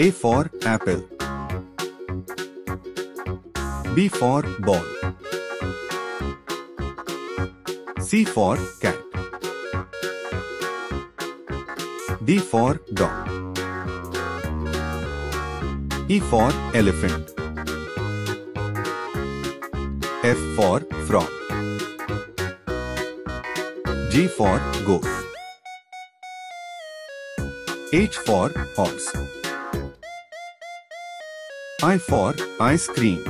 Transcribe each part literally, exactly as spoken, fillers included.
A for apple, B for ball, C for cat, D for dog, E for elephant, F for frog, G for goat, H for horse, I for ice cream,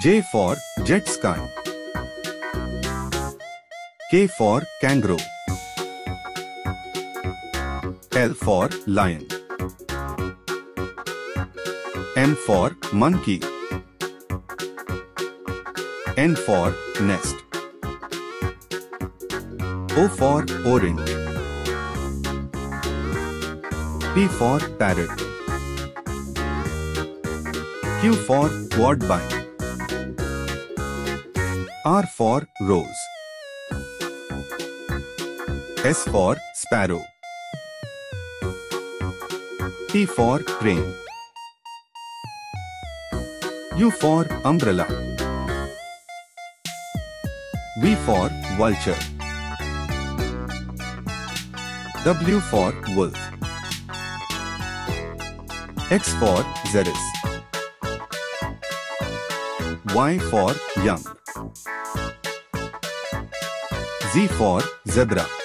J for jet ski, K for kangaroo, L for lion, M for monkey, N for nest, O for orange, P for parrot, Q for quadbine, R for rose, S for sparrow, T for train, U for umbrella, V for vulture, W for wolf, X for xeris, Y for young, Z for zebra.